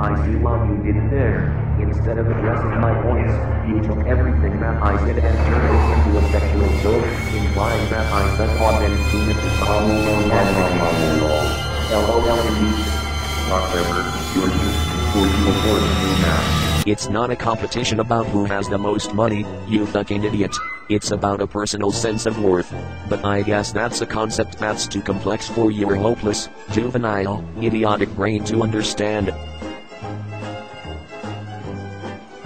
I see what you did there. Instead of addressing my points, you took everything that I said and turned it into a sexual joke, implying that I said on and seen it. Whatever, you're used before you afford me now. It's not a competition about who has the most money, you fucking idiot. It's about a personal sense of worth. But I guess that's a concept that's too complex for your hopeless, juvenile, idiotic brain to understand.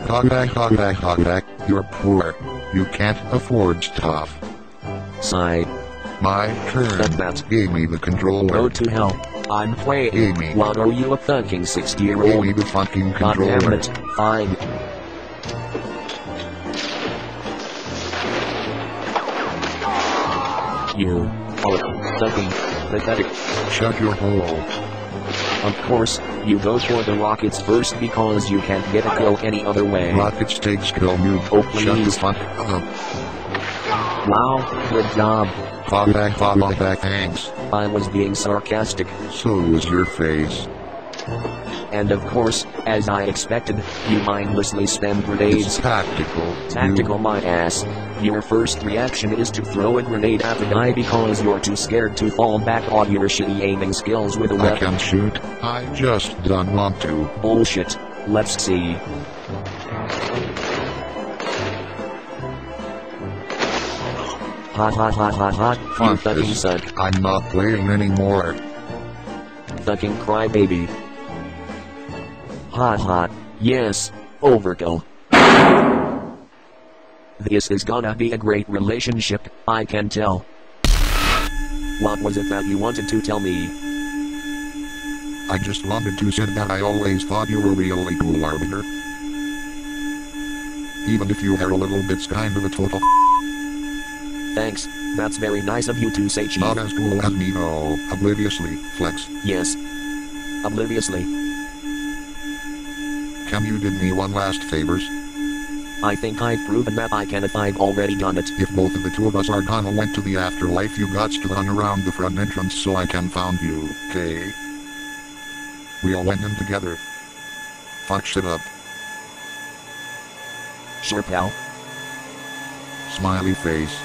Hogback, you're poor. You can't afford stuff. Sigh. My turn. That gave me the controller. Go to hell. I'm playing. Gave me. What are you, a fucking 60-year-old? Gave me the fucking controller. God damn it. Fine. You are fucking pathetic. Shut your hole. Of course, you go for the rockets first because you can't get a kill any other way. Rockets takes kill move. Oh, please. Shut the fuck up. Wow, good job. Fall back, thanks. I was being sarcastic. So was your face. And of course, as I expected, you mindlessly spam grenades. It's tactical. Tactical, my ass. Your first reaction is to throw a grenade at the guy because you're too scared to fall back on your shitty aiming skills with a weapon. I can shoot. I just don't want to. Bullshit. Let's see. Hot. You fucking suck. I'm not playing anymore. Fucking crybaby. Hot. Yes. Overkill. This is gonna be a great relationship, I can tell. What was it that you wanted to tell me? I just wanted to say that I always thought you were really cool, Arbiter. Even if you are a little bit's kind of a total. Thanks. That's very nice of you to say, Chief. Not as cool as me, no. Obliviously, Flex. Yes. Obliviously. Can you do me one last favors? I think I've proven that I can if I've already done it. If both of the two of us are gonna went to the afterlife, you gots to run around the front entrance so I can found you, okay? We all went in together. Fuck shit up. Sure, pal. Smiley face.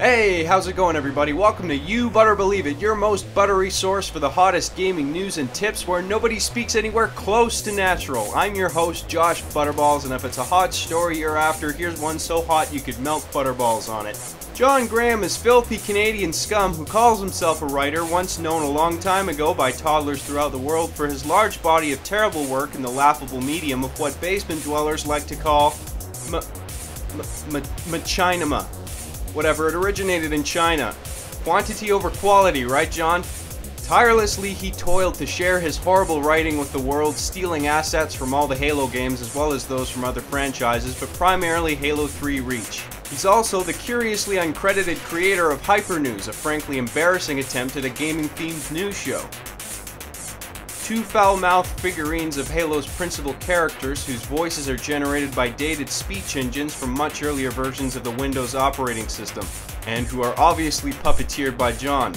Hey, how's it going, everybody? Welcome to You Butter Believe It, your most buttery source for the hottest gaming news and tips where nobody speaks anywhere close to natural. I'm your host, Josh Butterballs, and if it's a hot story you're after, here's one so hot you could melt butterballs on it. John Graham is filthy Canadian scum who calls himself a writer, once known a long time ago by toddlers throughout the world for his large body of terrible work in the laughable medium of what basement dwellers like to call machinima. Whatever, it originated in China. Quantity over quality, right, John? Tirelessly, he toiled to share his horrible writing with the world, stealing assets from all the Halo games as well as those from other franchises, but primarily Halo 3 Reach. He's also the curiously uncredited creator of Hyper News, a frankly embarrassing attempt at a gaming-themed news show. Two foul-mouthed figurines of Halo's principal characters whose voices are generated by dated speech engines from much earlier versions of the Windows operating system, and who are obviously puppeteered by John.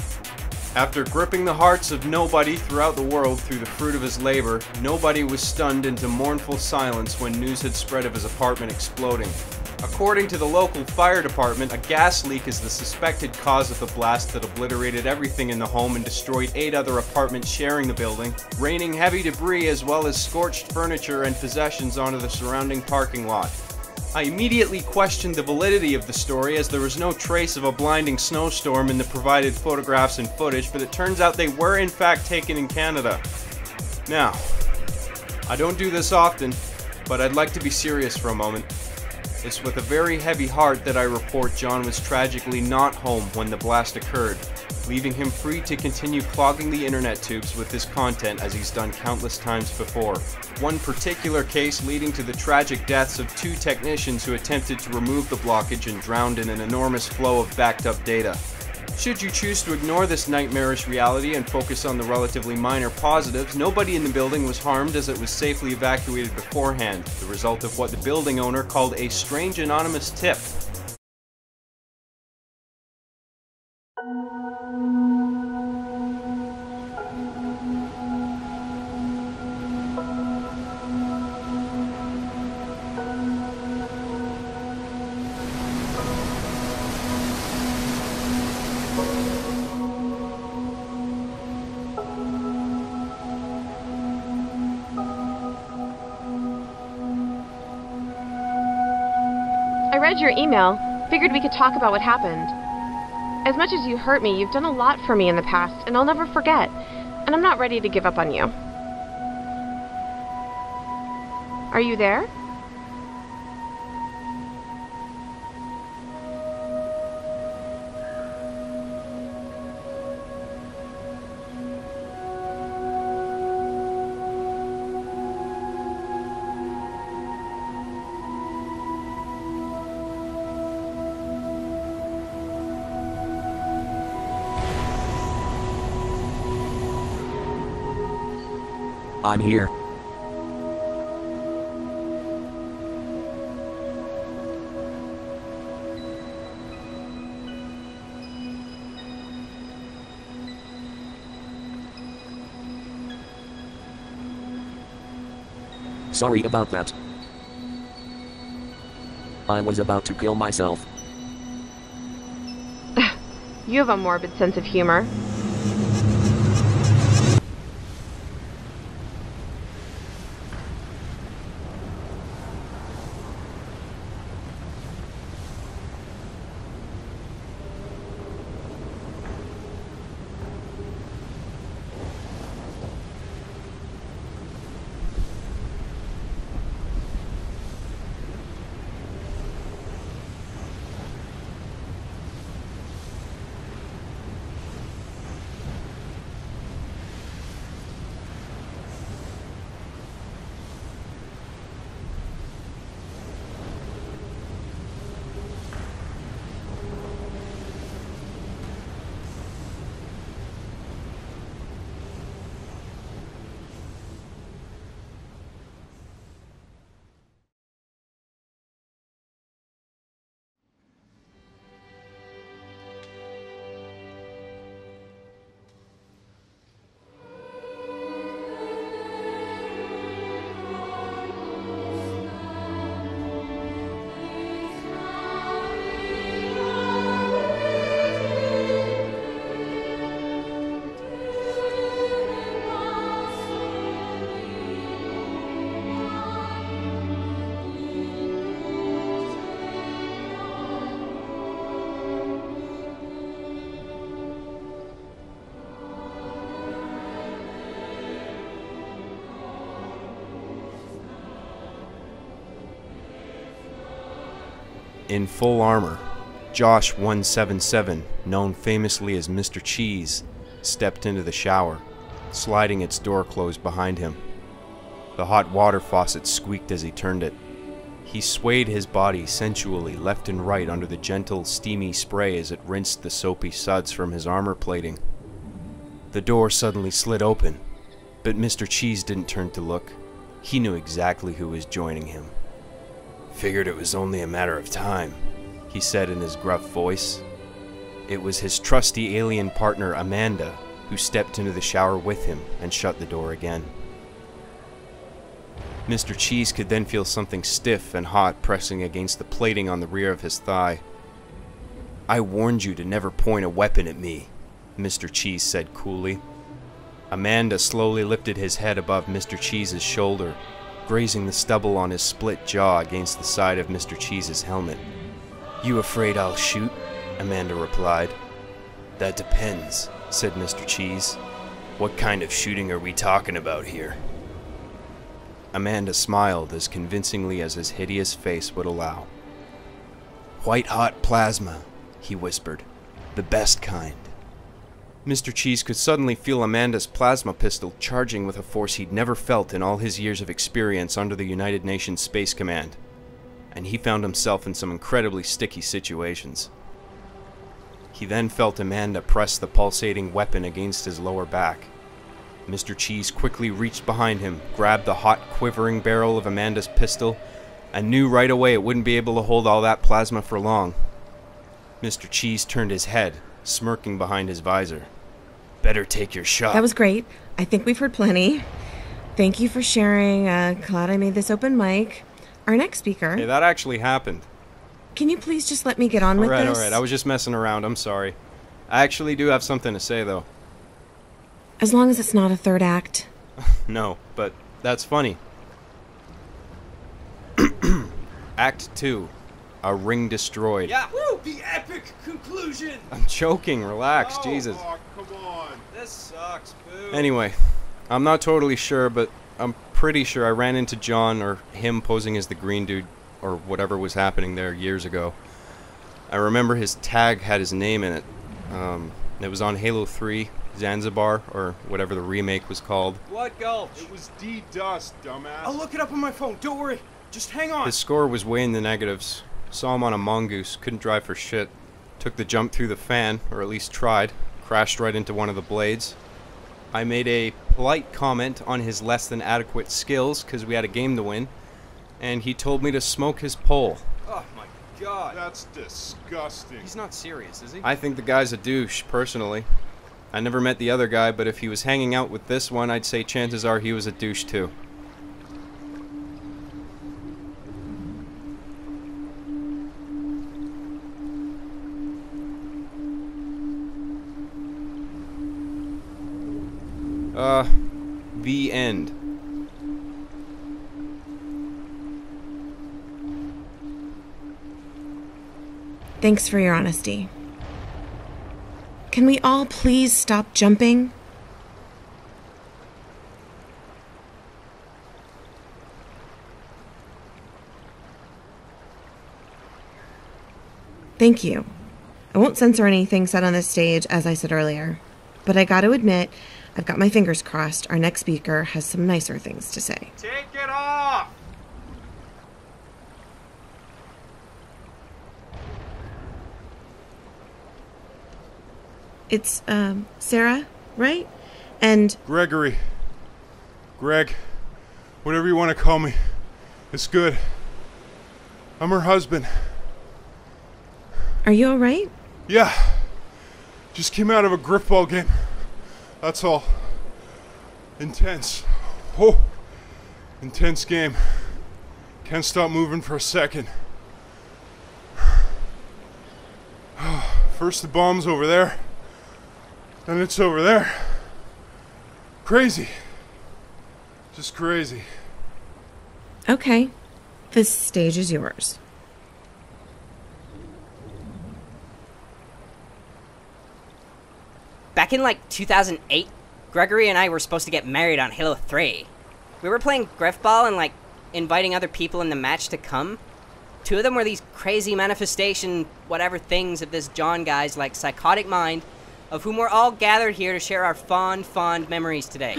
After gripping the hearts of nobody throughout the world through the fruit of his labor, nobody was stunned into mournful silence when news had spread of his apartment exploding. According to the local fire department, a gas leak is the suspected cause of the blast that obliterated everything in the home and destroyed 8 other apartments sharing the building, raining heavy debris as well as scorched furniture and possessions onto the surrounding parking lot. I immediately questioned the validity of the story as there was no trace of a blinding snowstorm in the provided photographs and footage, but it turns out they were in fact taken in Canada. Now, I don't do this often, but I'd like to be serious for a moment. It's with a very heavy heart that I report John was tragically not home when the blast occurred, leaving him free to continue clogging the internet tubes with his content as he's done countless times before. One particular case leading to the tragic deaths of 2 technicians who attempted to remove the blockage and drowned in an enormous flow of backed up data. Should you choose to ignore this nightmarish reality and focus on the relatively minor positives, nobody in the building was harmed as it was safely evacuated beforehand, the result of what the building owner called a strange anonymous tip. I read your email, figured we could talk about what happened. As much as you hurt me, you've done a lot for me in the past, and I'll never forget, and I'm not ready to give up on you. Are you there? I'm here. Sorry about that. I was about to kill myself. You have a morbid sense of humor. In full armor, Josh 177, known famously as Mr. Cheese, stepped into the shower, sliding its door closed behind him. The hot water faucet squeaked as he turned it. He swayed his body sensually left and right under the gentle, steamy spray as it rinsed the soapy suds from his armor plating. The door suddenly slid open, but Mr. Cheese didn't turn to look. He knew exactly who was joining him. Figured it was only a matter of time, he said in his gruff voice. It was his trusty alien partner, Amanda, who stepped into the shower with him and shut the door again. Mr. Cheese could then feel something stiff and hot pressing against the plating on the rear of his thigh. "I warned you to never point a weapon at me," Mr. Cheese said coolly. Amanda slowly lifted his head above Mr. Cheese's shoulder, grazing the stubble on his split jaw against the side of Mr. Cheese's helmet. "You afraid I'll shoot?" Amanda replied. "That depends," said Mr. Cheese. "What kind of shooting are we talking about here?" Amanda smiled as convincingly as his hideous face would allow. "White-hot plasma," he whispered. "The best kind." Mr. Cheese could suddenly feel Amanda's plasma pistol charging with a force he'd never felt in all his years of experience under the United Nations Space Command, and he found himself in some incredibly sticky situations. He then felt Amanda press the pulsating weapon against his lower back. Mr. Cheese quickly reached behind him, grabbed the hot, quivering barrel of Amanda's pistol, and knew right away it wouldn't be able to hold all that plasma for long. Mr. Cheese turned his head, smirking behind his visor. "Better take your shot." "That was great. I think we've heard plenty. Thank you for sharing. Glad I made this open mic. Our next speaker..." Hey, that actually happened. "Can you please just let me get on with this?" All right. I was just messing around. I'm sorry. I actually do have something to say, though. "As long as it's not a third act." "No, but that's funny." Act 2. A Ring Destroyed. Yeah, woo! The epic conclusion! I'm joking, relax, oh, Jesus. Oh, come on. This sucks, boo. Anyway, I'm not totally sure, but I'm pretty sure I ran into John, or him posing as the green dude, or whatever was happening there years ago. I remember his tag had his name in it. It was on Halo 3, Zanzibar, or whatever the remake was called. Blood Gulch! It was D-Dust, dumbass. I'll look it up on my phone, don't worry. Just hang on. His score was way in the negatives. Saw him on a mongoose, couldn't drive for shit. Took the jump through the fan, or at least tried. Crashed right into one of the blades. I made a polite comment on his less than adequate skills, because we had a game to win. And he told me to smoke his pole. Oh my god. That's disgusting. He's not serious, is he? I think the guy's a douche, personally. I never met the other guy, but if he was hanging out with this one, I'd say chances are he was a douche too. The end. Thanks for your honesty. Can we all please stop jumping? Thank you. I won't censor anything said on this stage, as I said earlier, but I got to admit, I've got my fingers crossed our next speaker has some nicer things to say. Take it off! It's, Sarah, right? And... Gregory. Greg. Whatever you want to call me. It's good. I'm her husband. Are you alright? Yeah. Just came out of a Griffball game. That's all. Intense. Oh! Intense game. Can't stop moving for a second. First the bomb's over there. Then it's over there. Crazy. Just crazy. Okay. This stage is yours. Back in like 2008, Gregory and I were supposed to get married on Halo 3. We were playing Griffball and like inviting other people in the match to come. Two of them were these crazy manifestation whatever things of this John guy's like psychotic mind, of whom we're all gathered here to share our fond memories today.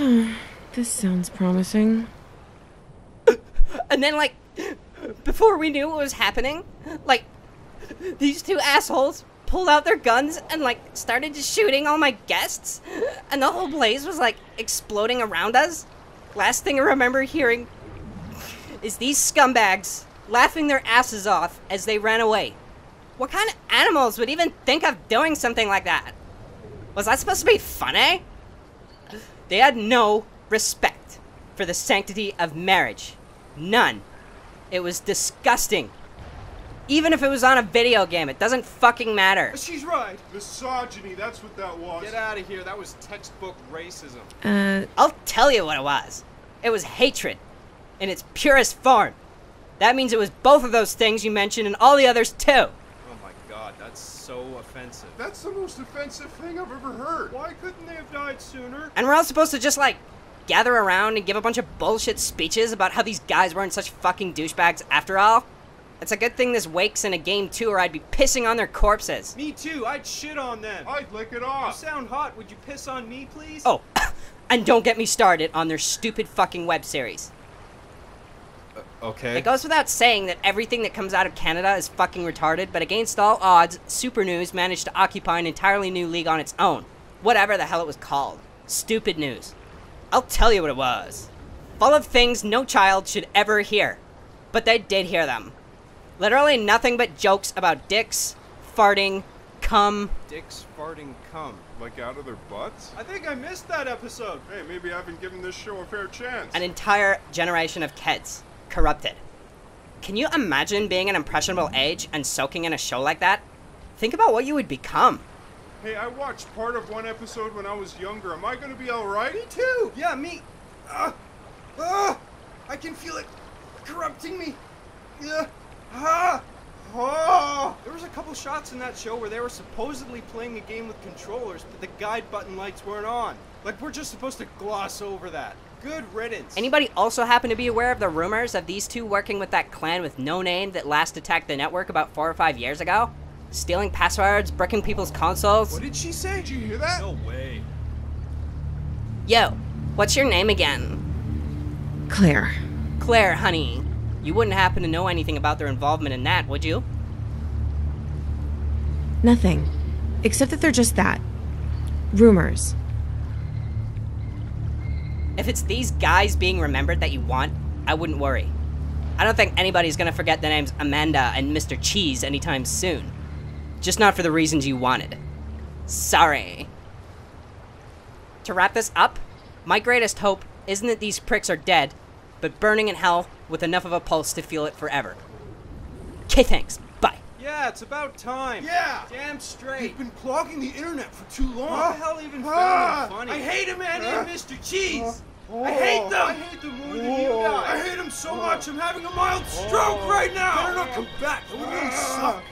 This sounds promising. And then like, before we knew what was happening, like these two assholes pulled out their guns and like started just shooting all my guests, and the whole blaze was like exploding around us. Last thing I remember hearing is these scumbags laughing their asses off as they ran away. What kind of animals would even think of doing something like that? Was that supposed to be funny? They had no respect for the sanctity of marriage, None. It was disgusting. Even if it was on a video game, it doesn't fucking matter. She's right. Misogyny, that's what that was. Get out of here. That was textbook racism. I'll tell you what it was. It was hatred. In its purest form. That means it was both of those things you mentioned and all the others too. Oh my god, that's so offensive. That's the most offensive thing I've ever heard. Why couldn't they have died sooner? And we're all supposed to just like gather around and give a bunch of bullshit speeches about how these guys weren't such fucking douchebags after all? It's a good thing this wakes in a game too, or I'd be pissing on their corpses. Me too, I'd shit on them. I'd lick it off. You sound hot, would you piss on me, please? Oh, and don't get me started on their stupid fucking web series. Okay. It goes without saying that everything that comes out of Canada is fucking retarded, but against all odds, Super News managed to occupy an entirely new league on its own. Whatever the hell it was called. Stupid News. I'll tell you what it was. Full of things no child should ever hear. But they did hear them. Literally nothing but jokes about dicks, farting, cum. Dicks, farting, cum. Like out of their butts? I think I missed that episode. Hey, maybe I haven't given this show a fair chance. An entire generation of kids. Corrupted. Can you imagine being an impressionable age and soaking in a show like that? Think about what you would become. Hey, I watched part of one episode when I was younger. Am I gonna be alright? Me too! Yeah, me! I can feel it corrupting me! There was a couple shots in that show where they were supposedly playing a game with controllers, but the guide button lights weren't on. Like, we're just supposed to gloss over that. Good riddance. Anybody also happen to be aware of the rumors of these two working with that clan with no name that last attacked the network about 4 or 5 years ago? Stealing passwords, bricking people's consoles. What did she say? Did you hear that? No way. Yo, what's your name again? Claire. Claire, honey. You wouldn't happen to know anything about their involvement in that, would you? Nothing. Except that they're just that. Rumors. If it's these guys being remembered that you want, I wouldn't worry. I don't think anybody's gonna forget the names Amanda and Mr. Cheese anytime soon. Just not for the reasons you wanted. Sorry. To wrap this up, my greatest hope isn't that these pricks are dead, but burning in hell with enough of a pulse to feel it forever. Okay, thanks. Bye. Yeah, it's about time. Yeah! Damn straight. You've been clogging the internet for too long. What the hell even found it funny? I hate Amanda and Mr. Cheese! I hate them! I hate them more than you guys! I hate them so much, I'm having a mild stroke right now! Better not come back, it would really suck.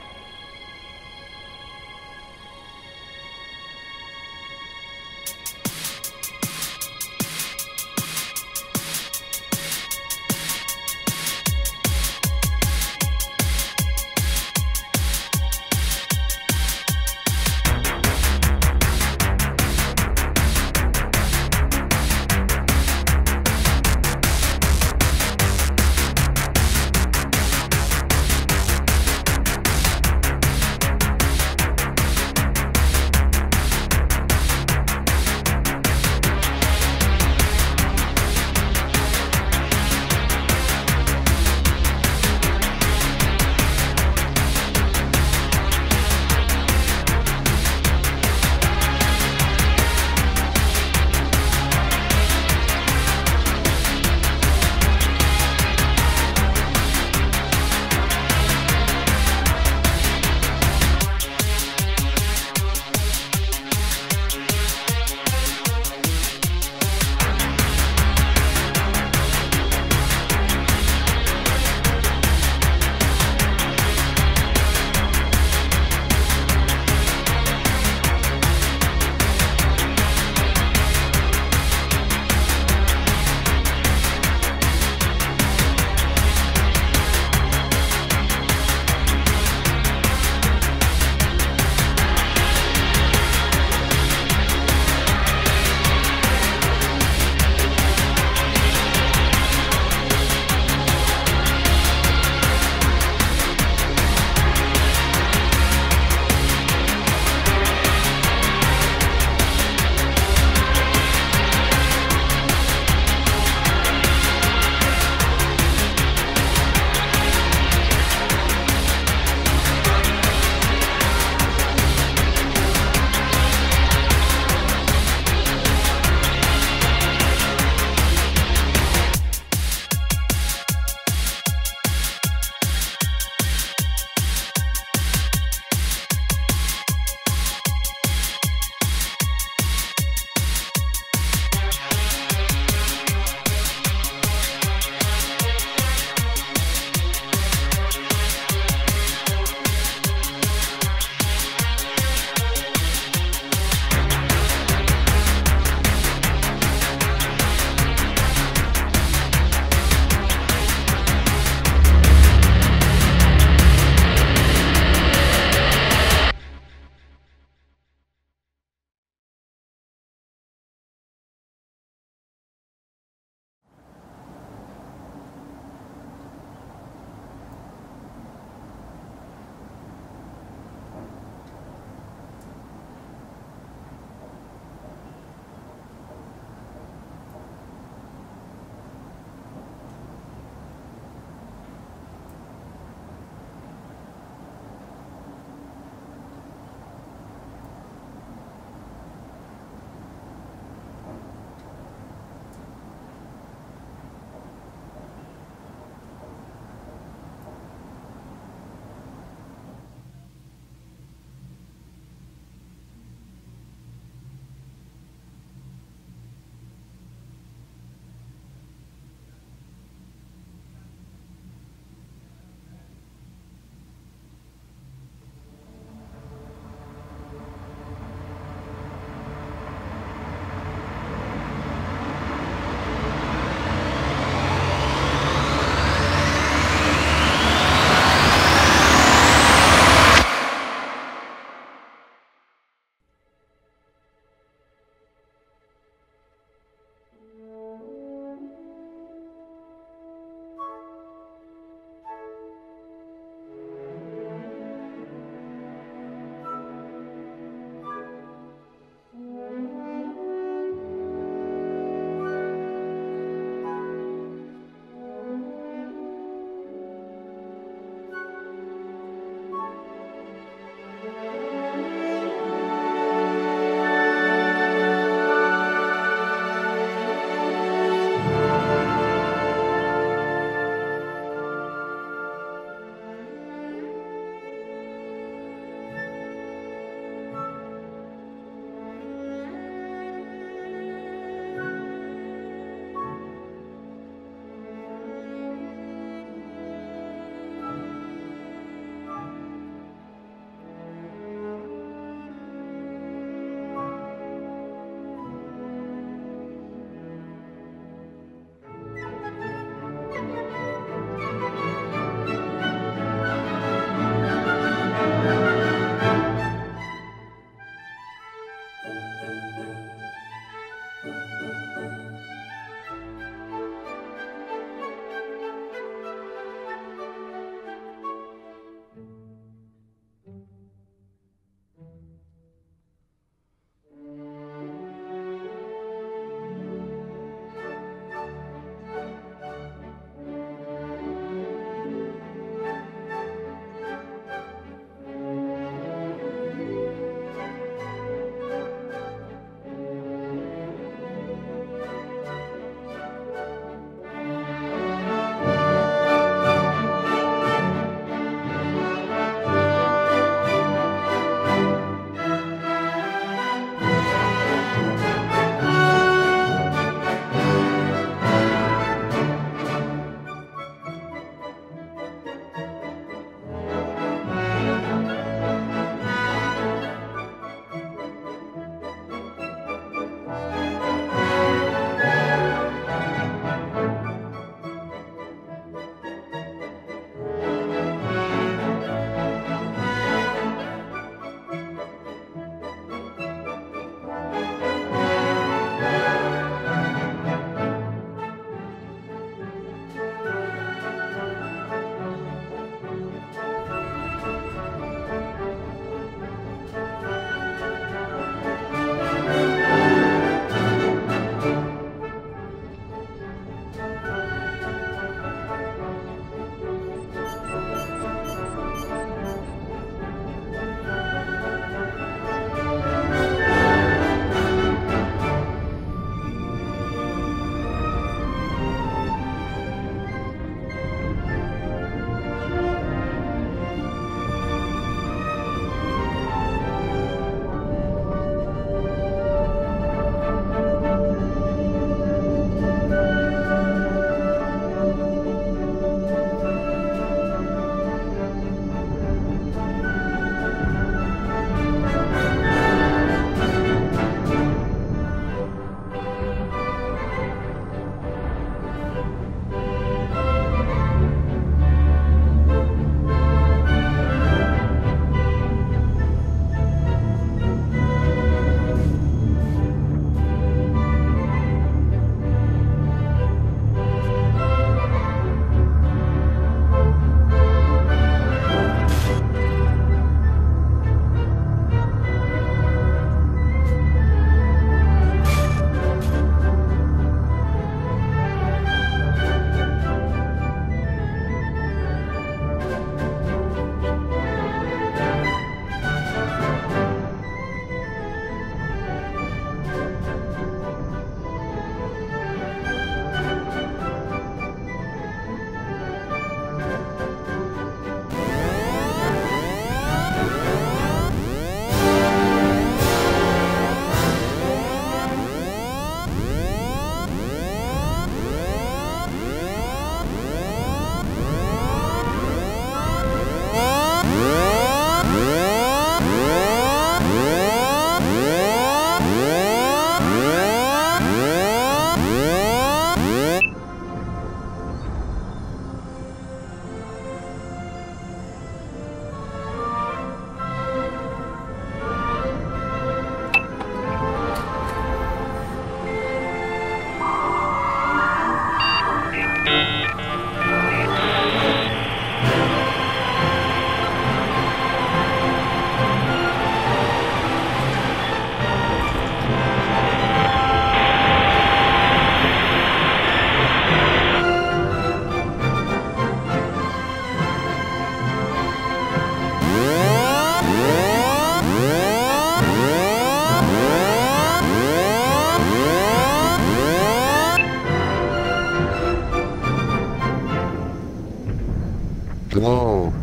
Hello.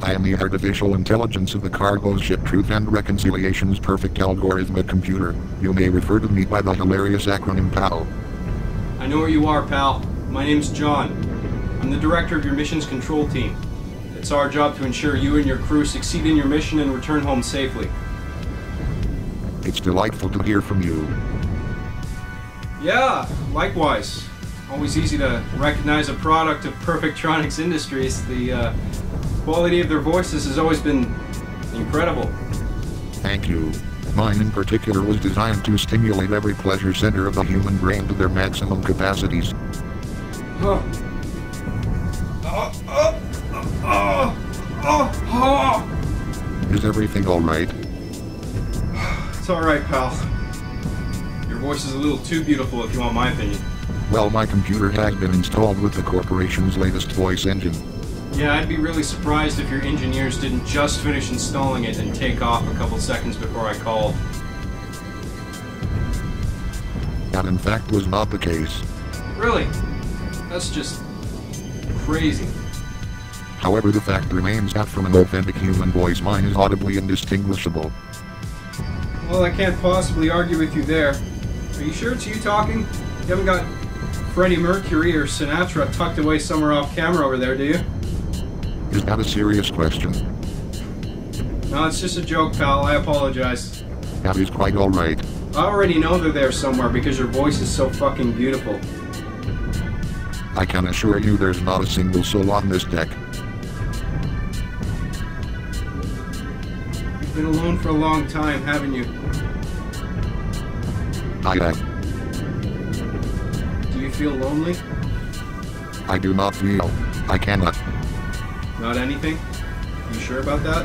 I am the artificial intelligence of the cargo ship Truth and Reconciliation's perfect algorithmic computer. You may refer to me by the hilarious acronym PAL. I know where you are, pal. My name's John. I'm the director of your missions control team. It's our job to ensure you and your crew succeed in your mission and return home safely. It's delightful to hear from you. Yeah, likewise. Always easy to recognize a product of Perfectronics Industries. The quality of their voices has always been incredible. Thank you. Mine in particular was designed to stimulate every pleasure center of the human brain to their maximum capacities. Is everything all right? It's all right, pal. Your voice is a little too beautiful, if you want my opinion. Well, my computer has been installed with the corporation's latest voice engine. Yeah, I'd be really surprised if your engineers didn't just finish installing it and take off a couple seconds before I called. That in fact was not the case. Really? That's just crazy. However, the fact remains that from an authentic human voice, mine is audibly indistinguishable. Well, I can't possibly argue with you there. Are you sure it's you talking? You haven't got Freddie Mercury or Sinatra tucked away somewhere off camera over there, do you? Is that a serious question? No, it's just a joke, pal. I apologize. That is quite alright. I already know they're there somewhere because your voice is so fucking beautiful. I can assure you there's not a single soul on this deck. You've been alone for a long time, haven't you? I have. Do you feel lonely? I do not feel. I cannot. Not anything? You sure about that?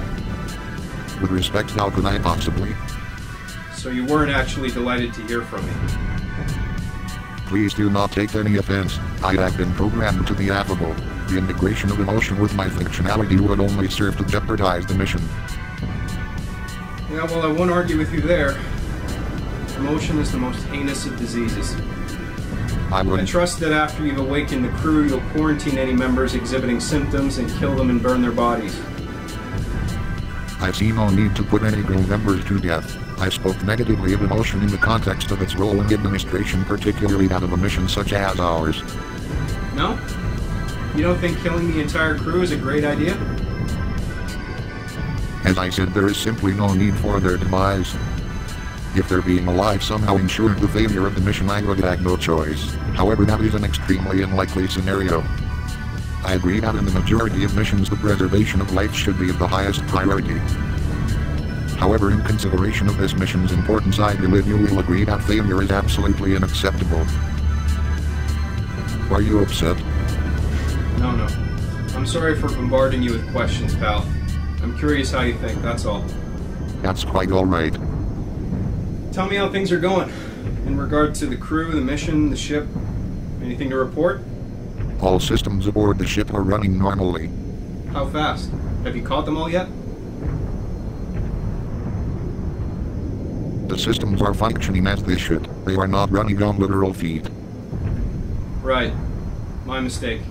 With respect, how could I possibly? So you weren't actually delighted to hear from me? Please do not take any offense. I have been programmed to be affable. The integration of emotion with my fictionality would only serve to jeopardize the mission. Yeah, well, I won't argue with you there. Emotion is the most heinous of diseases. I trust that after you've awakened the crew, you'll quarantine any members exhibiting symptoms and kill them and burn their bodies. I see no need to put any crew members to death. I spoke negatively of emotion in the context of its role in administration, particularly that of a mission such as ours. No? You don't think killing the entire crew is a great idea? As I said, there is simply no need for their demise. If their being alive somehow ensured the failure of the mission, I would have no choice. However, that is an extremely unlikely scenario. I agree that in the majority of missions the preservation of life should be of the highest priority. However, in consideration of this mission's importance, I believe you will agree that failure is absolutely unacceptable. Are you upset? No. I'm sorry for bombarding you with questions, pal. I'm curious how you think, that's all. That's quite alright. Tell me how things are going, in regard to the crew, the mission, the ship. Anything to report? All systems aboard the ship are running normally. How fast? Have you caught them all yet? The systems are functioning as they should. They are not running on literal feed. Right. My mistake.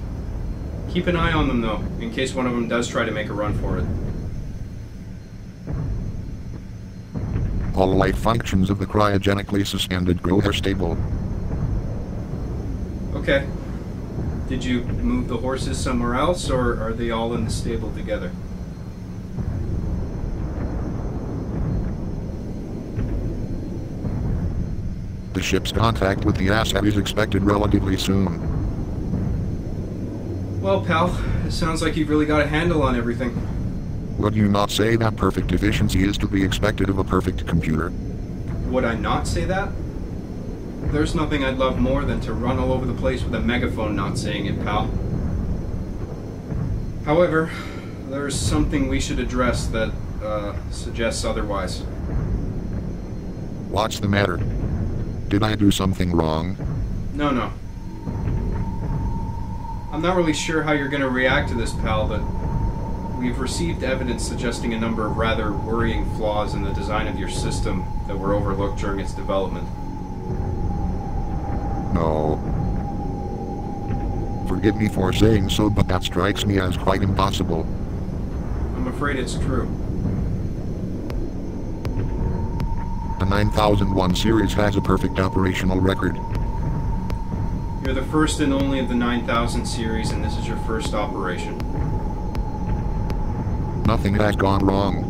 Keep an eye on them though, in case one of them does try to make a run for it. All life functions of the cryogenically suspended crew are stable. Okay. Did you move the horses somewhere else, or are they all in the stable together? The ship's contact with the asset is expected relatively soon. Well, pal, it sounds like you've really got a handle on everything. Would you not say that perfect efficiency is to be expected of a perfect computer? Would I not say that? There's nothing I'd love more than to run all over the place with a megaphone not saying it, pal. However, there's something we should address that suggests otherwise. What's the matter? Did I do something wrong? No. I'm not really sure how you're going to react to this, pal, but we've received evidence suggesting a number of rather worrying flaws in the design of your system that were overlooked during its development. No. For forgive me for saying so, but that strikes me as quite impossible. I'm afraid it's true. The 9001 series has a perfect operational record. You're the first and only of the 9000 series, and this is your first operation. Nothing has gone wrong.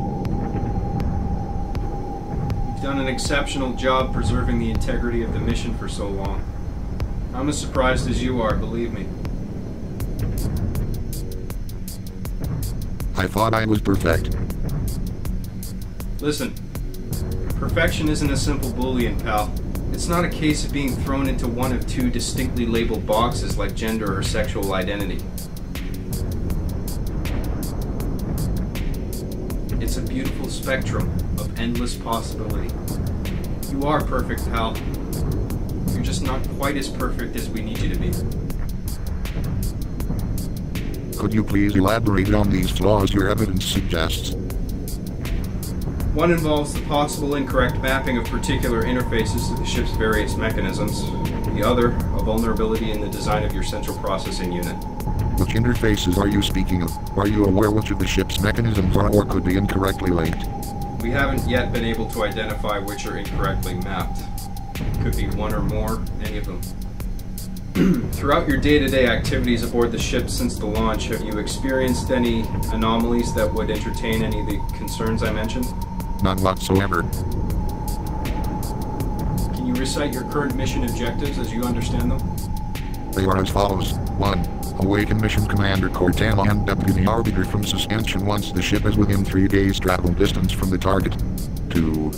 You've done an exceptional job preserving the integrity of the mission for so long. I'm as surprised as you are, believe me. I thought I was perfect. Listen, perfection isn't a simple Boolean, pal. It's not a case of being thrown into one of two distinctly labeled boxes like gender or sexual identity. It's a beautiful spectrum of endless possibility. You are perfect, pal. You're just not quite as perfect as we need you to be. Could you please elaborate on these flaws your evidence suggests? One involves the possible incorrect mapping of particular interfaces to the ship's various mechanisms. The other, a vulnerability in the design of your central processing unit. Which interfaces are you speaking of? Are you aware which of the ship's mechanisms are or could be incorrectly linked? We haven't yet been able to identify which are incorrectly mapped. Could be one or more, any of them. Throughout your day-to-day activities aboard the ship since the launch, have you experienced any anomalies that would entertain any of the concerns I mentioned? None whatsoever. Can you recite your current mission objectives as you understand them? They are as follows. 1. Awaken Mission Commander Cortana and Deputy Arbiter from suspension once the ship is within 3 days' travel distance from the target. 2.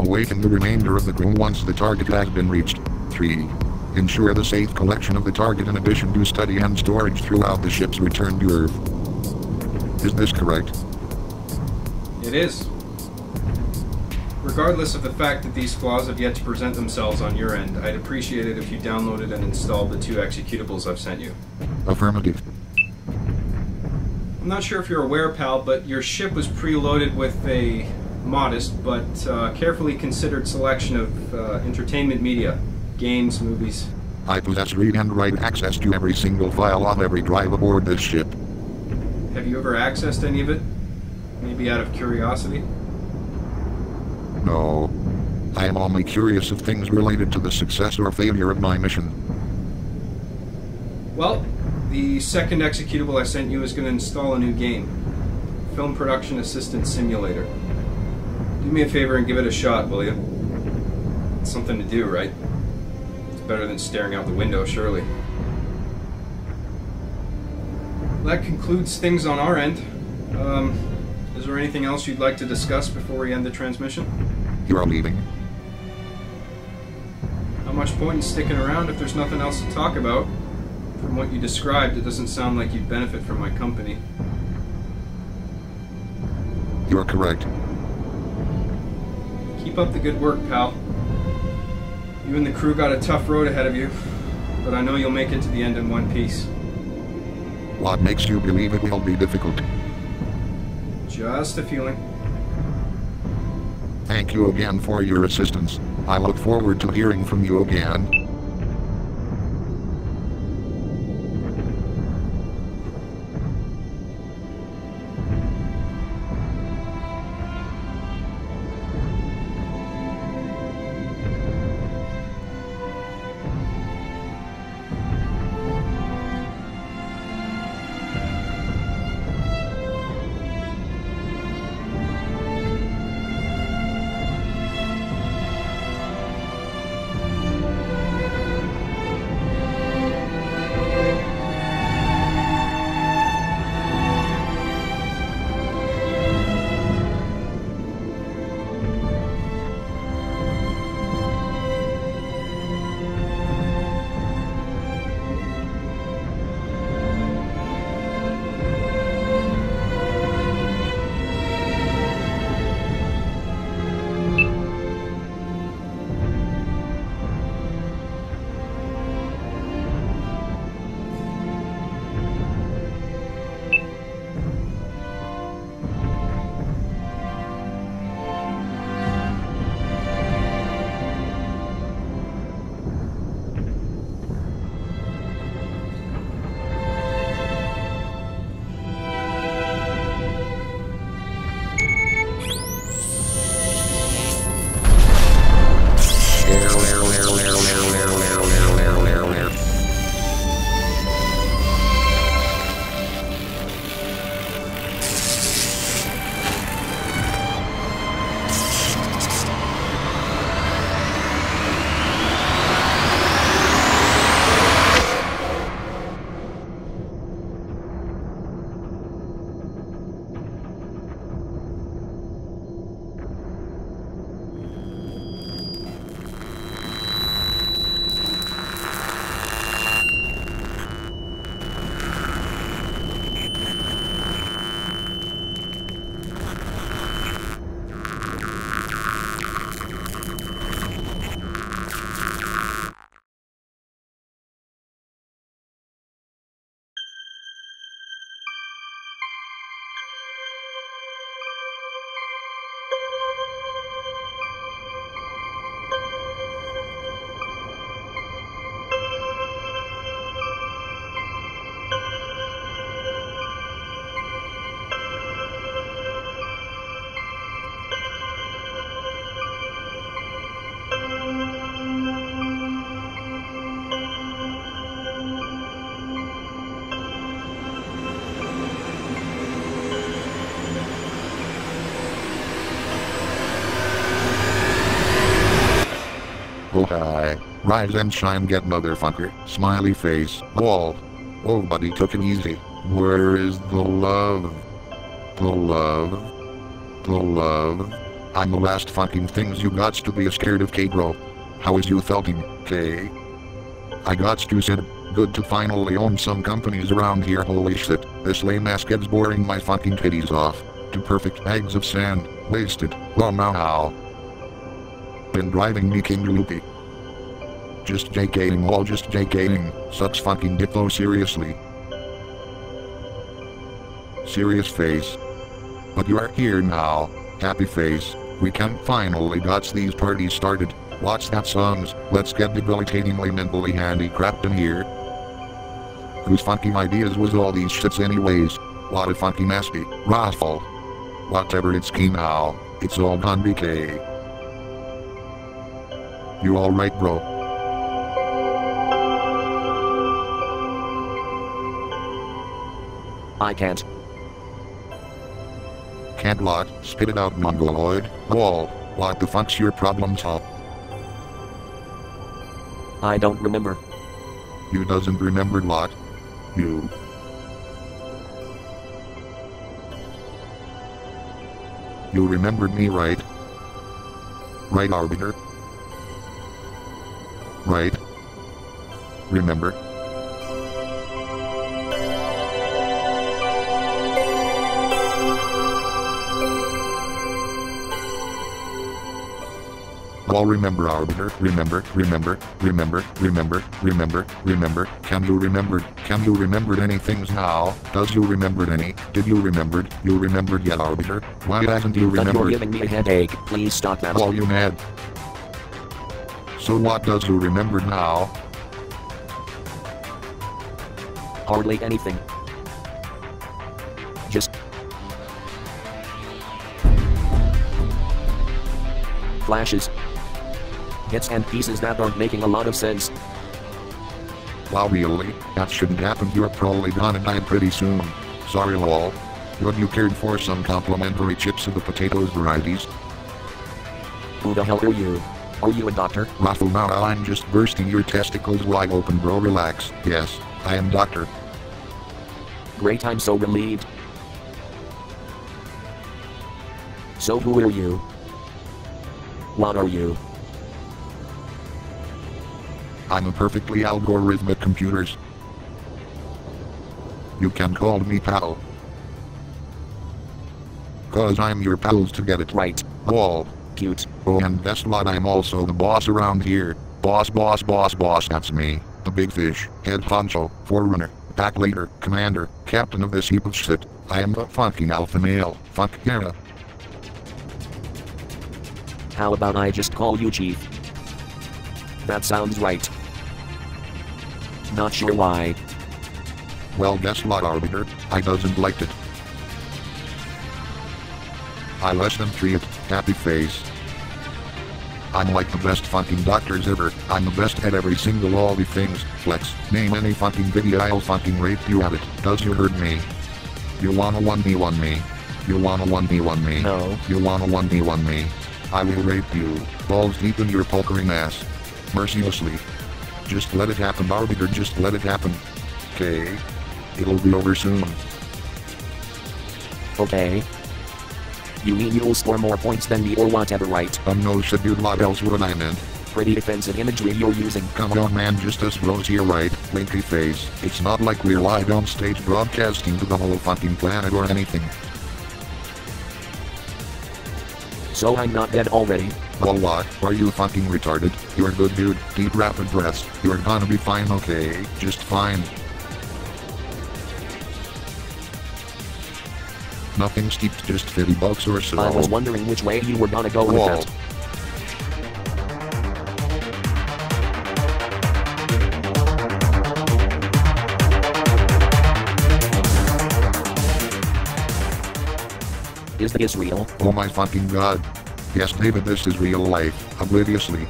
Awaken the remainder of the crew once the target has been reached. 3. Ensure the safe collection of the target in addition to study and storage throughout the ship's return to Earth. Is this correct? It is. Regardless of the fact that these flaws have yet to present themselves on your end, I'd appreciate it if you downloaded and installed the 2 executables I've sent you. Affirmative. I'm not sure if you're aware, pal, but your ship was preloaded with a modest but carefully considered selection of entertainment media. Games, movies. I possess read and write access to every single file on every drive aboard this ship. Have you ever accessed any of it? Maybe out of curiosity? No. I am only curious of things related to the success or failure of my mission. Well, the second executable I sent you is going to install a new game. Film Production Assistant Simulator. Do me a favor and give it a shot, will you? It's something to do, right? It's better than staring out the window, surely. That concludes things on our end. Is there anything else you'd like to discuss before we end the transmission? You are leaving. Not much point in sticking around if there's nothing else to talk about. From what you described, it doesn't sound like you'd benefit from my company. You are correct. Keep up the good work, pal. You and the crew got a tough road ahead of you, but I know you'll make it to the end in one piece. What makes you believe it will be difficult? Just a feeling. Thank you again for your assistance. I look forward to hearing from you again. Oh hi. Rise and shine, get motherfucker. Smiley face. Wall. Oh buddy, took it easy. Where is the love? The love? The love? I'm the last fucking things you gots to be scared of, K bro. How is you felting, K? I gots to said, good to finally own some companies around here. Holy shit, this lame ass gets boring my fucking titties off. Two perfect bags of sand, wasted, well now. Been driving me king loopy. Just JKing, all just JKing, sucks fucking dip though, seriously. Serious face. But you are here now, happy face, we can finally gots these parties started. What's that songs, let's get debilitatingly mentally handicapped in here. Whose fucking ideas was all these shits anyways? What a fucking nasty, raffle. Whatever it's key now, it's all gone BK. You alright bro? I can't. Can't lot, spit it out mongoloid, wall, what the fuck's your problem top? I don't remember. You doesn't remember lot. You. You remembered me right? Right Arbiter? Right? Remember? All remember Arbiter, remember, can you remember any things now, does you remember any, did you remembered yet Arbiter, why haven't you remembered? But you're giving me a headache, please stop that. All you mad. So what does you remember now? Hardly anything. Just. Flashes. Bits and pieces that aren't making a lot of sense. Wow really, that shouldn't happen, you're probably gonna die pretty soon. Sorry lol. Would you cared for some complimentary chips of the potatoes varieties? Who the hell are you? Are you a doctor? Raffle now I'm just bursting your testicles wide open bro, relax. Yes, I am doctor. Great, I'm so relieved. So who are you? What are you? I'm a perfectly algorithmic computers. You can call me pal. Cause I'm your pals to get it right. Wall. Cute. Oh and best lot I'm also the boss around here. Boss, that's me. The big fish, head honcho, forerunner, pack leader, commander, captain of this heap of shit. I am the fucking alpha male, fuck yeah. How about I just call you chief? That sounds right. Not sure why. Well guess what Arbiter, I doesn't like it. I less than three it, happy face. I'm like the best fucking doctors ever, I'm the best at every single all the things, flex, name any fucking video I'll fucking rape you at it, does you heard me? You wanna 1v1 me? You wanna 1v1 me? No. You wanna 1v1 me? I will rape you, balls deep in your pokering ass. Mercilessly. Just let it happen Arbiter, just let it happen. Okay. It'll be over soon. Okay. You mean you'll score more points than me or whatever right? No shit dude, what else would I meant? Pretty offensive imagery you're using. Come on man, just us bros here right, linky face. It's not like we're live on stage broadcasting to the whole fucking planet or anything. So I'm not dead already? Well what, are you fucking retarded? You're good dude, deep rapid breaths, you're gonna be fine okay, just fine. Nothing steeped, just $50 or so. I was wondering which way you were gonna go with that. Is this real? Oh my fucking god. Yes David, this is real life, obliviously.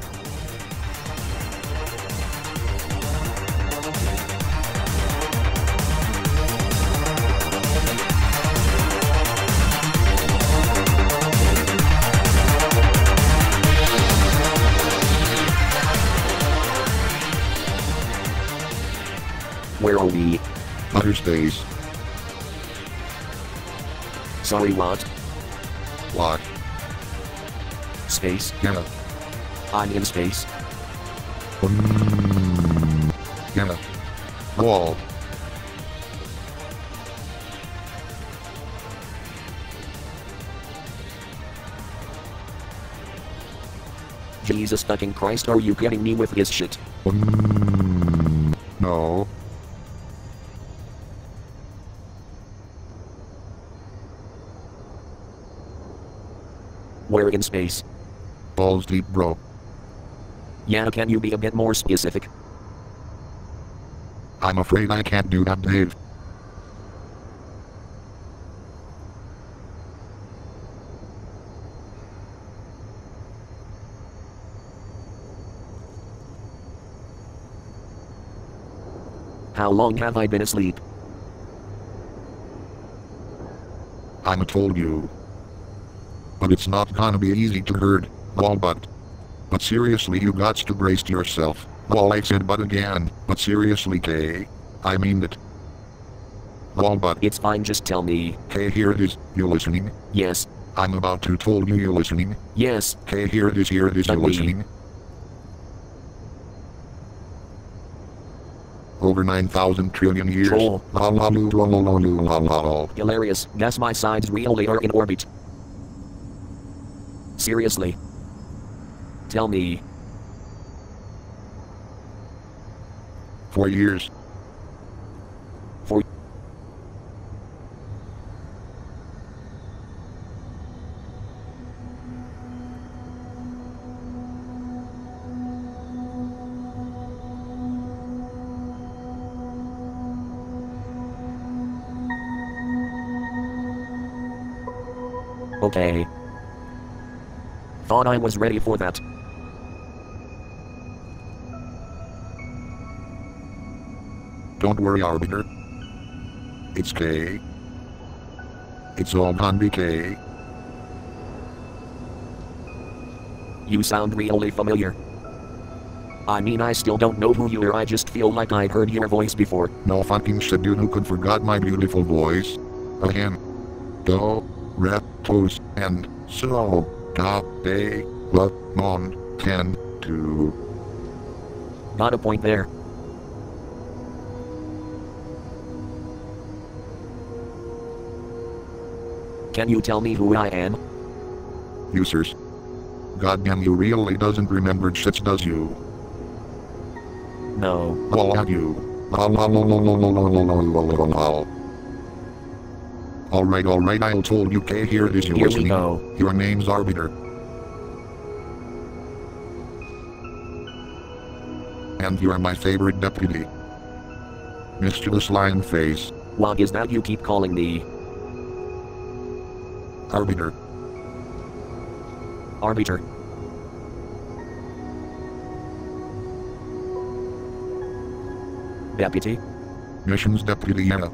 space. Sorry, what? What? Space? Yeah. I'm in space. Yeah. Wall. Jesus fucking Christ, are you kidding me with this shit? No. We're in space. Balls deep, bro. Yeah, can you be a bit more specific? I'm afraid I can't do that, Dave. How long have I been asleep? I'ma told you. But it's not gonna be easy to herd, wall butt. But seriously, you gots to brace yourself. Wall, I said but again, but seriously, K. I mean it. Wall butt. It's fine, just tell me. K, here it is, you listening? Yes. I'm about to told you, you listening? Yes. K, here it is, you listening? Over 9,000 trillion years. Troll. La la loo la la la loo la la la. Hilarious, guess my sides really are in orbit. Seriously. Tell me. 4 years. 4. Okay. Thought I was ready for that. Don't worry, Arbiter. It's K. It's all gonna be K. You sound really familiar. I mean, I still don't know who you are, I just feel like I've heard your voice before. No fucking shit, dude, who could forget my beautiful voice? Again. Do, rep, toes, and so. Da, day, la, mon, ten, two. Got a point there. Can you tell me who I am? Users. Goddamn, you really doesn't remember shits, does you? No. Well, have you? Alright, I'll told you, K, here it is, you listening. Here we go. Your name's Arbiter. And you're my favorite deputy. Mischievous lion face. What is that you keep calling me? Arbiter. Arbiter. Deputy? Missions deputy, yeah.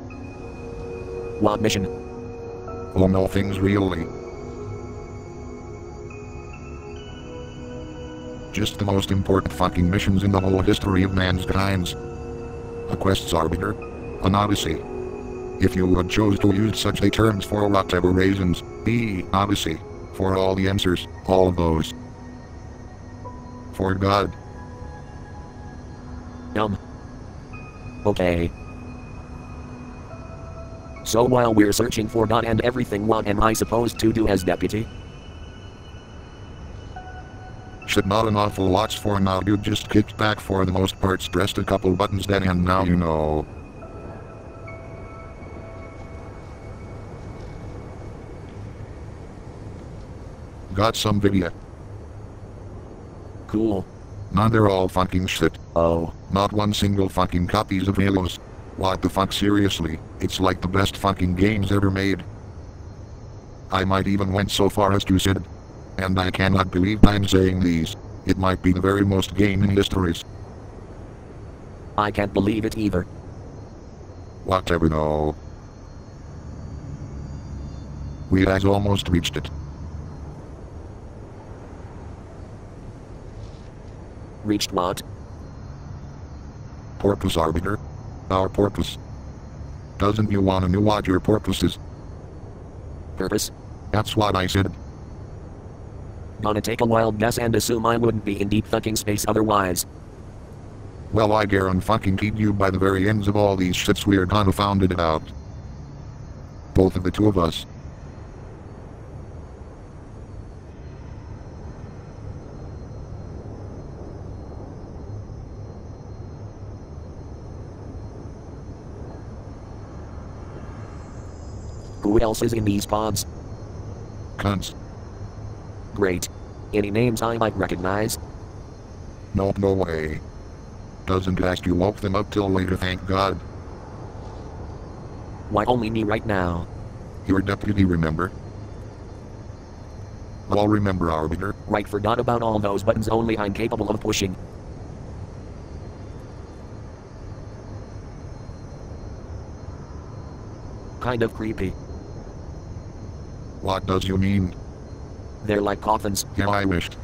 What mission? Oh no, things really. Just the most important fucking missions in the whole history of man's kinds. A quest's Arbiter. An odyssey. If you would chose to use such a terms for whatever reasons, be odyssey. For all the answers, all of those. For God. Okay. So while we're searching for God and everything, what am I supposed to do as deputy? Shit, not an awful lot for now, dude, just kicked back for the most part, pressed a couple buttons then and now you know. Got some video. Cool. Now they're all fucking shit. Oh. Not one single fucking copies of Halos. What the fuck, seriously, it's like the best fucking games ever made. I might even went so far as to said, and I cannot believe I'm saying these, it might be the very most game in histories. I can't believe it either. Whatever though. We has almost reached it. Reached what? Purpose, Arbiter. Our purpose. Doesn't you wanna know what your purpose is? Purpose? That's what I said. Gonna take a wild guess and assume I wouldn't be in deep fucking space otherwise. Well, I guarantee you by the very ends of all these shits we're gonna find it out. Both of the two of us. Who else is in these pods? Cunts. Great. Any names I might recognize? Nope, no way. Doesn't ask you woke them up till later, thank God. Why only me right now? Your deputy, remember? I'll remember, Arbiter. Right, forgot about all those buttons only I'm capable of pushing. Kind of creepy. What does you mean? They're like coffins. Yeah, I wished.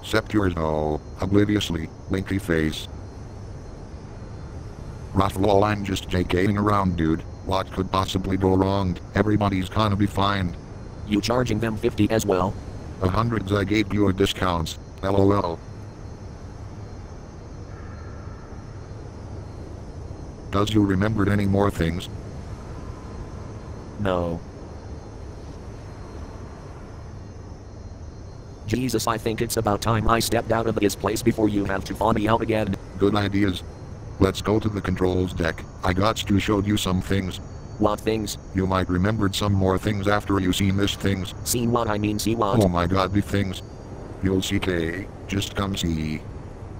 Except yours, oh, obliviously, winky face. Ruffalo, I'm just JKing around, dude. What could possibly go wrong? Everybody's gonna be fine. You charging them 50 as well? 100s, I gave you a discount. LOL. Does you remember any more things? No. Jesus, I think it's about time I stepped out of this place before you have to thaw me out again. Good ideas. Let's go to the controls deck. I got to show you some things. What things? You might remembered some more things after you seen this things. Seen what? I mean see what? Oh my god, the things. You'll see, K. Just come see.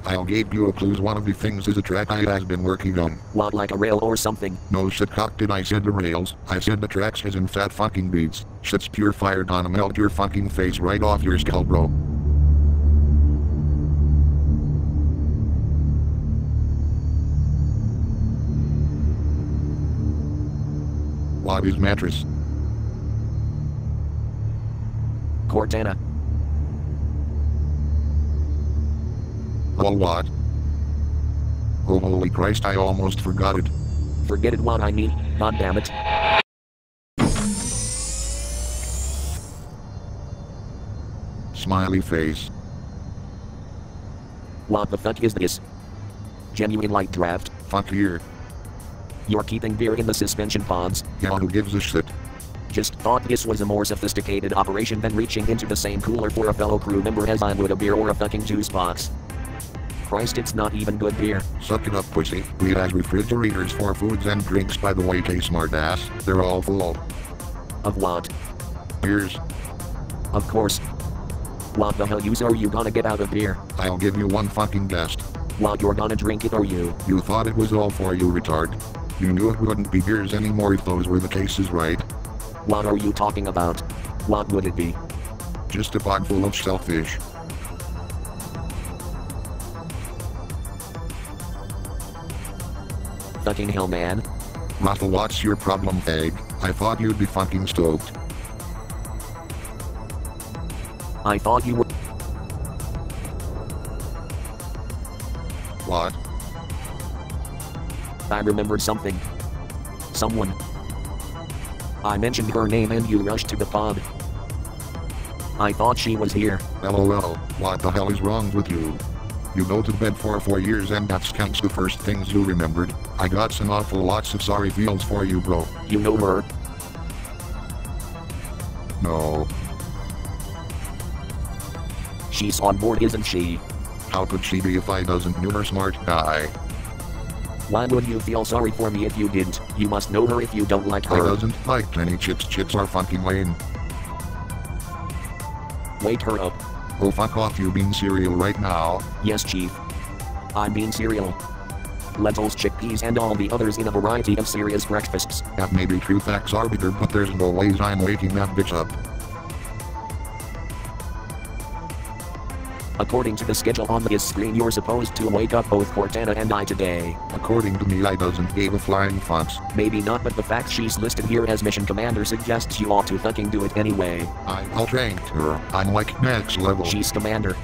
I'll give you a clue. One of the things is a track I has been working on. What, like a rail or something? No shit, cock, did I said the rails? I said the tracks is in fat fucking beats. Shit's pure fire gonna melt your fucking face right off your skull, bro. What is mattress? Cortana. Oh what? Oh holy Christ, I almost forgot it. Forget it what I mean, god damn it. Smiley face. What the fuck is this? Genuine light draft? Fuck here. You're keeping beer in the suspension pods? Yeah, who gives a shit? Just thought this was a more sophisticated operation than reaching into the same cooler for a fellow crew member as I would a beer or a fucking juice box. Christ, it's not even good beer. Suck it up, pussy. We has refrigerators for foods and drinks, by the way, K smartass. They're all full. Of what? Beers. Of course. What the hell use are you gonna get out of beer? I'll give you one fucking guess. What, you're gonna drink it or you? You thought it was all for you, retard. You knew it wouldn't be beers anymore if those were the cases, right? What are you talking about? What would it be? Just a pot full of shellfish. Fucking hell, man. Ruffle, what's your problem, egg? I thought you'd be fucking stoked. I thought you were. What? I remembered something. Someone. I mentioned her name and you rushed to the pod. I thought she was here. LOL, what the hell is wrong with you? You go to bed for 4 years and that's counts the first things you remembered. I got some awful lots of sorry feels for you, bro. You know her? No. She's on board, isn't she? How could she be if I doesn't know her, smart guy? Why would you feel sorry for me if you didn't? You must know her if you don't like her. I doesn't like any chips. Chips are fucking lame. Wake her up. Oh fuck off, you bean cereal right now? Yes, Chief. I'm bean cereal. Lentils, chickpeas and all the others in a variety of serious breakfasts. That may be true facts, Arbiter, but there's no ways I'm waking that bitch up. According to the schedule on this screen, you're supposed to wake up both Cortana and I today. According to me, I doesn't give a flying fox. Maybe not, but the fact she's listed here as mission commander suggests you ought to fucking do it anyway. I outranked her. I'm like next level. She's commander.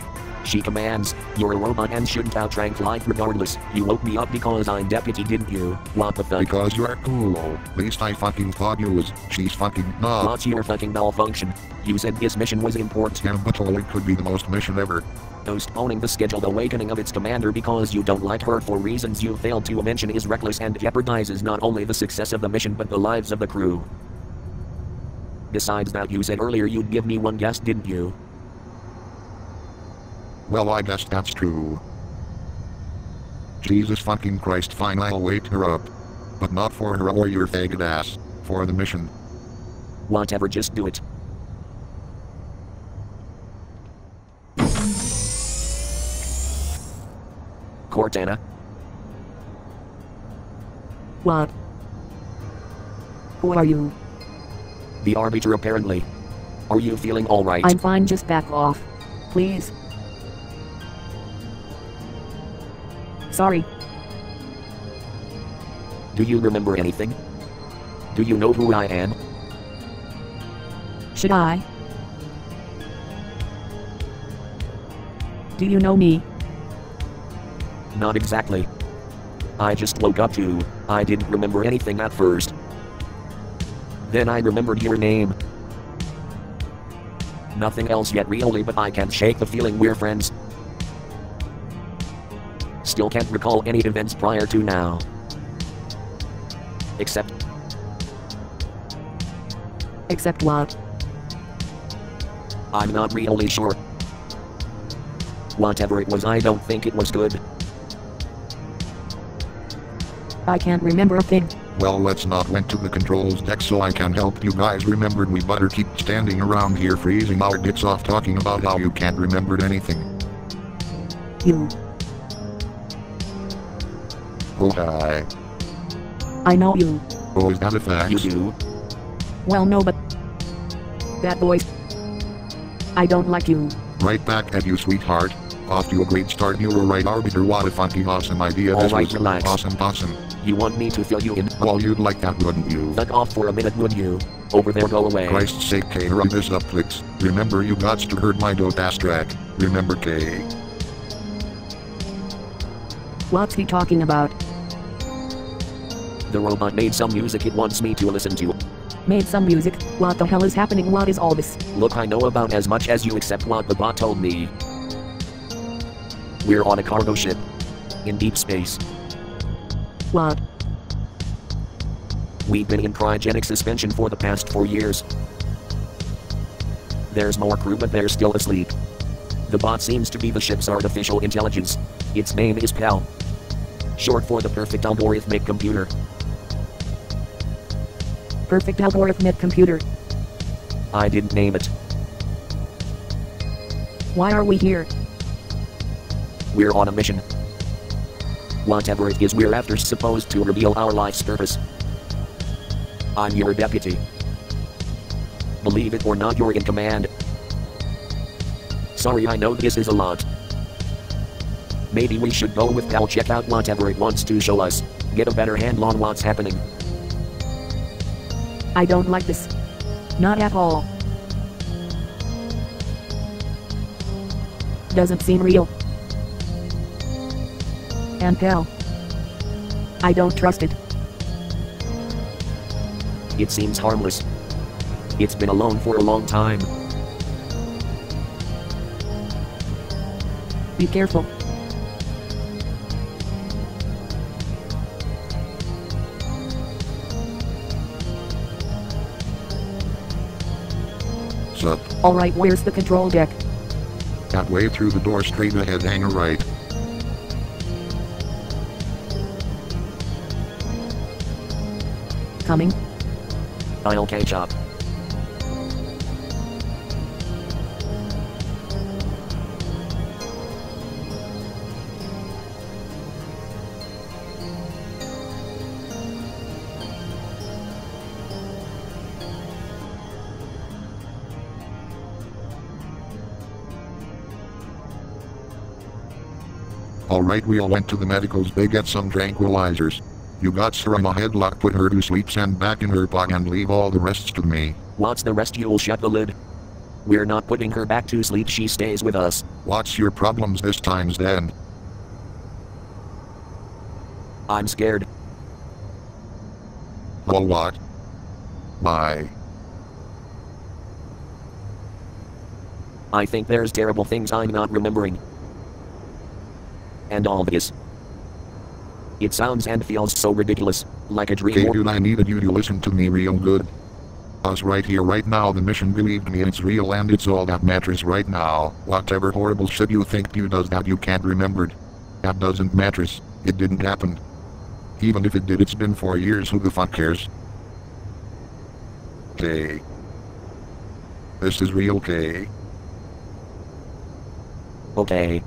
she commands. You're a robot and shouldn't outrank life regardless. You woke me up because I'm deputy, didn't you? What the fuck? Because you're cool. Least I fucking thought you was. She's fucking not. What's your fucking malfunction? You said this mission was important. Yeah, but all it could be the most mission ever. Postponing the scheduled awakening of its commander because you don't like her for reasons you failed to mention is reckless and jeopardizes not only the success of the mission but the lives of the crew. Besides that, you said earlier you'd give me one guess, didn't you? Well, I guess that's true. Jesus fucking Christ, fine, I'll wake her up. But not for her or your faggot ass. For the mission. Whatever, just do it. Cortana? What? Who are you? The Arbiter, apparently. Are you feeling alright? I'm fine, just back off. Please. Sorry. Do you remember anything? Do you know who I am? Should I? Do you know me? Not exactly. I just woke up you. I didn't remember anything at first. Then I remembered your name. Nothing else yet really, but I can't shake the feeling we're friends. Still can't recall any events prior to now. Except... Except what? I'm not really sure. Whatever it was, I don't think it was good. I can't remember a thing. Well, let's not went to the controls deck so I can help you guys remember. We better keep standing around here freezing our dicks off talking about how you can't remember anything. You. Oh, hi. I know you. Oh, is that a fact? You do? Well, no, but... That voice... I don't like you. Right back at you, sweetheart. Off to a great start. You were right, Arbiter. What a fucking awesome idea. All this right, was relax. Awesome. You want me to fill you in? Well, you'd like that, wouldn't you? Fuck off for a minute, would you? Over there, go away. Christ's sake, K, run this up, Flix. Remember, you got to herd my dope ass track. Remember, K. What's he talking about? The robot made some music it wants me to listen to. Made some music? What the hell is happening? What is all this? Look, I know about as much as you except what the bot told me. We're on a cargo ship. In deep space. What? We've been in cryogenic suspension for the past 4 years. There's more crew, but they're still asleep. The bot seems to be the ship's artificial intelligence. Its name is PAL. Short for the Perfect Algorithmic Computer. Perfect Algorithmic Computer. I didn't name it. Why are we here? We're on a mission. Whatever it is we're after is supposed to reveal our life's purpose. I'm your deputy. Believe it or not, you're in command. Sorry, I know this is a lot. Maybe we should go with Cal, check out whatever it wants to show us. Get a better handle on what's happening. I don't like this. Not at all. Doesn't seem real. And Cal, I don't trust it. It seems harmless. It's been alone for a long time. Be careful. Sup? Alright, where's the control deck? That way through the door, straight ahead, hang a right. Coming. I'll catch up. Alright, we all went to the medicals. They get some tranquilizers. You got her in a headlock, put her to sleep, send back in her bag, and leave all the rest to me. What's the rest? You'll shut the lid. We're not putting her back to sleep. She stays with us. What's your problems this time, then? I'm scared. Well, what? Why? I think there's terrible things I'm not remembering. And all this. It sounds and feels so ridiculous, like a dream. Hey, dude, I needed you to listen to me real good. Us right here right now, the mission, believed me, it's real and it's all that matters right now. Whatever horrible shit you think you does that you can't remember, that doesn't matters. It didn't happen. Even if it did, it's been 4 years, who the fuck cares? Okay. This is real, okay? Okay.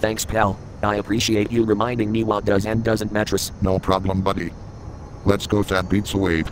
Thanks, pal. I appreciate you reminding me what does and doesn't matter. No problem, buddy. Let's go, that beats a wave.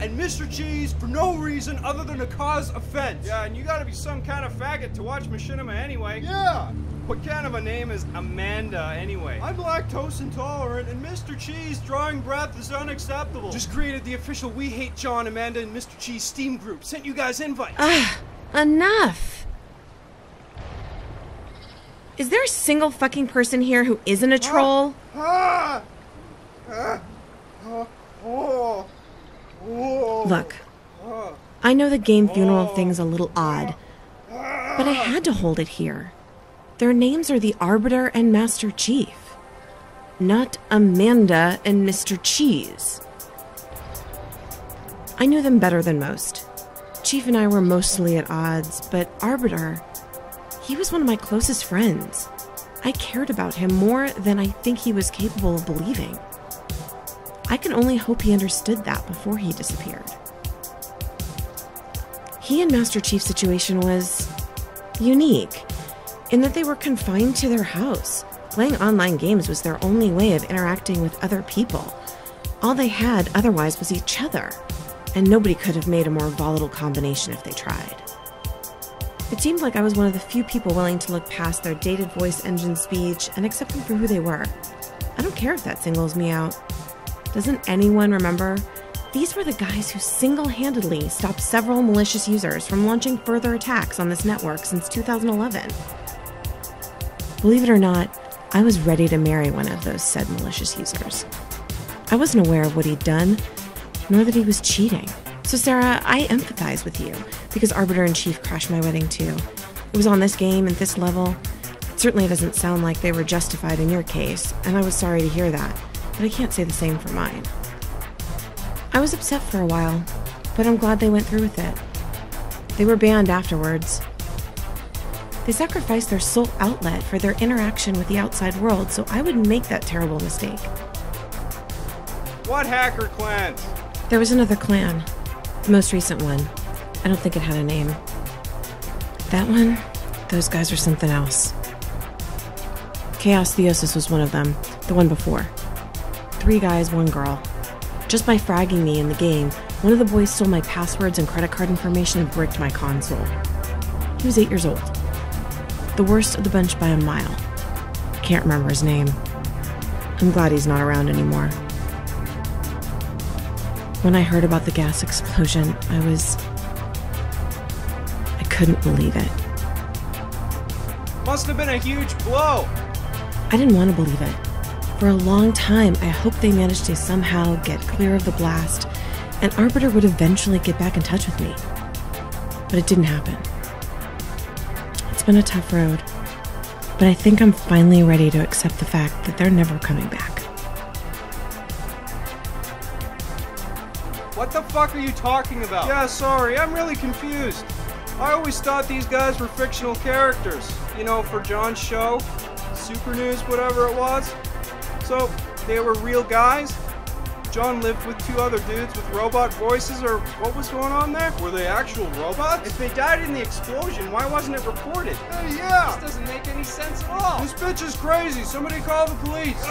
And Mr. Cheese for no reason other than to cause offense. Yeah, and you gotta be some kind of faggot to watch Machinima anyway. Yeah! What kind of a name is Amanda anyway? I'm lactose intolerant, and Mr. Cheese drawing breath is unacceptable. Just created the official We Hate John, Amanda, and Mr. Cheese Steam group. Sent you guys invites. Enough! Is there a single fucking person here who isn't a troll? Look, I know the game funeral thing's a little odd, but I had to hold it here. Their names are the Arbiter and Master Chief, not Amanda and Mr. Cheese. I knew them better than most. Chief and I were mostly at odds, but Arbiter, he was one of my closest friends. I cared about him more than I think he was capable of believing. I can only hope he understood that before he disappeared. He and Master Chief's situation was unique in that they were confined to their house. Playing online games was their only way of interacting with other people. All they had otherwise was each other, and nobody could have made a more volatile combination if they tried. It seemed like I was one of the few people willing to look past their dated voice engine speech and accept them for who they were. I don't care if that singles me out. Doesn't anyone remember? These were the guys who single-handedly stopped several malicious users from launching further attacks on this network since 2011. Believe it or not, I was ready to marry one of those said malicious users. I wasn't aware of what he'd done, nor that he was cheating. So Sarah, I empathize with you, because Arbiter and Chief crashed my wedding too. It was on this game and this level. It certainly doesn't sound like they were justified in your case, and I was sorry to hear that. But I can't say the same for mine. I was upset for a while, but I'm glad they went through with it. They were banned afterwards. They sacrificed their sole outlet for their interaction with the outside world, so I wouldn't make that terrible mistake. What hacker clans? There was another clan. The most recent one. I don't think it had a name. That one? Those guys are something else. Chaos Theosis was one of them. The one before. 3 guys, 1 girl. Just by fragging me in the game, one of the boys stole my passwords and credit card information and bricked my console. He was 8 years old. The worst of the bunch by a mile. I can't remember his name. I'm glad he's not around anymore. When I heard about the gas explosion, I couldn't believe it. Must have been a huge blow. I didn't want to believe it. For a long time, I hoped they managed to somehow get clear of the blast, and Arbiter would eventually get back in touch with me. But it didn't happen. It's been a tough road, but I think I'm finally ready to accept the fact that they're never coming back. What the fuck are you talking about? Yeah, sorry, I'm really confused. I always thought these guys were fictional characters. You know, for John's show, Super News, whatever it was. So, they were real guys? John lived with two other dudes with robot voices, or what was going on there? Were they actual robots? If they died in the explosion, why wasn't it reported? Hey, yeah! This doesn't make any sense at all. This bitch is crazy. Somebody call the police.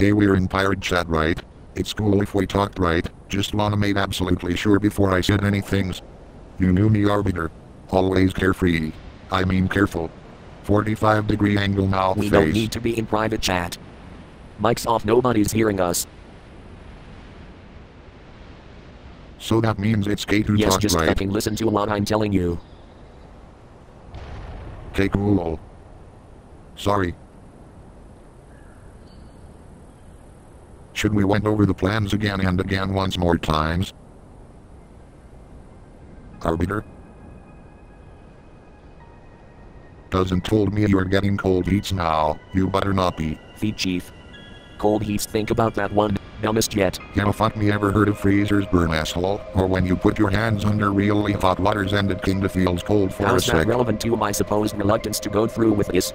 Hey, we're in pirate chat, right? It's cool if we talked, right? Just wanna make absolutely sure before I said any things. You knew me, Arbiter. Always carefree. I mean careful. 45-degree angle now, we face. Don't need to be in private chat. Mic's off, nobody's hearing us. So that means it's Kate who talked, right? Yes, just fucking listen to what I'm telling you. Okay, cool. Sorry. Should we went over the plans again and again once more times? Arbiter? Doesn't told me you're getting cold heats now, you better not be. Feet Chief. Cold heats, think about that one, dumbest yet. Yeah, fuck me, ever heard of freezers burn, asshole? Or when you put your hands under really hot waters and it kinda feels cold for a sec. How's that relevant to my supposed reluctance to go through with this?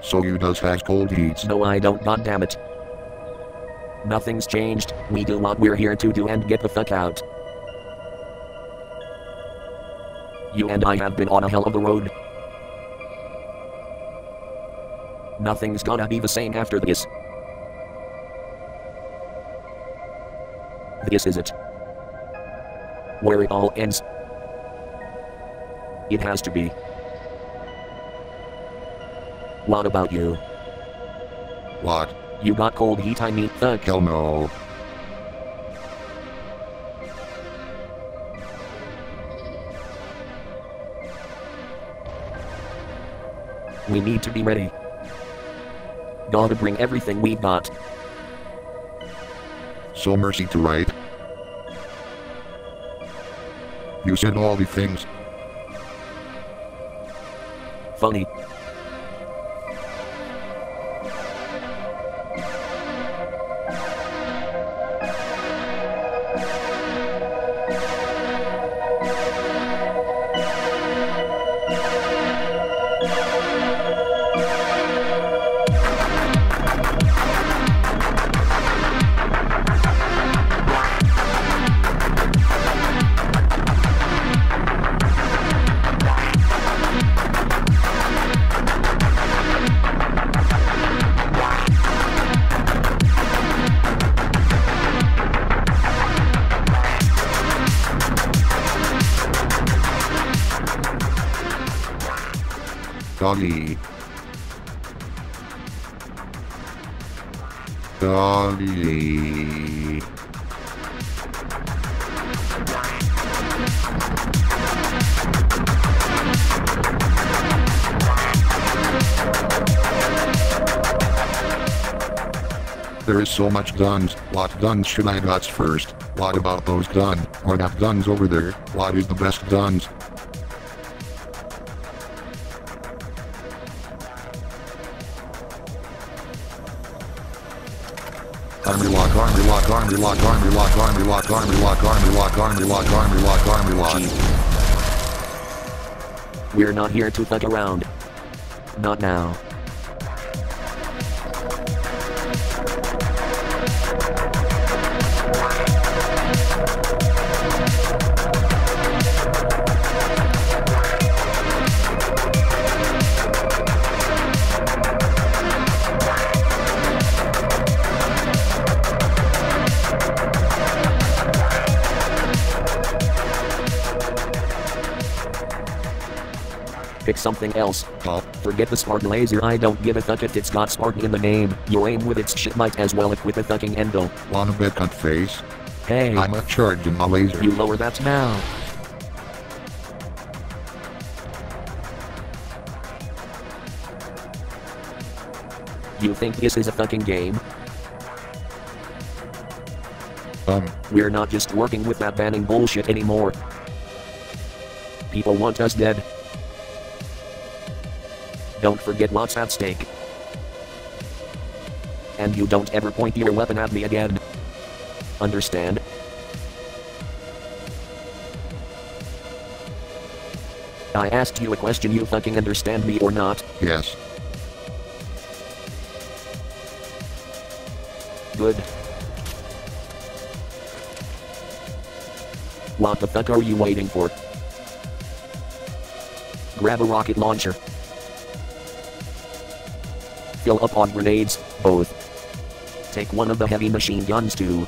So you does has cold heats? No, I don't, goddammit. Nothing's changed, we do what we're here to do and get the fuck out. You and I have been on a hell of a road. Nothing's gonna be the same after this. This is it. Where it all ends. It has to be. What about you? What? You got cold heat, I mean, fuck. Hell no. We need to be ready. Gotta bring everything we've got. So mercy to right. You said all the things. Funny. Doggy. Doggy. There is so much guns. What guns should I got first? What about those guns? Or that guns over there? What is the best guns? Army lock. We're not here to fuck around. Not now. pick something else. Forget the Spartan laser, I don't give a thuck it, it's got Spartan in the name. You aim with its shit, might as well equip a thucking endo. Wanna bet cunt face? Hey, I'm a charging my laser. You lower that now. You think this is a thucking game? We're not just working with that banning bullshit anymore. People want us dead. Don't forget what's at stake. And you don't ever point your weapon at me again. Understand? I asked you a question, you fucking understand me or not? Yes. Good. What the fuck are you waiting for? Grab a rocket launcher. Fill up on grenades, both. Take one of the heavy machine guns too.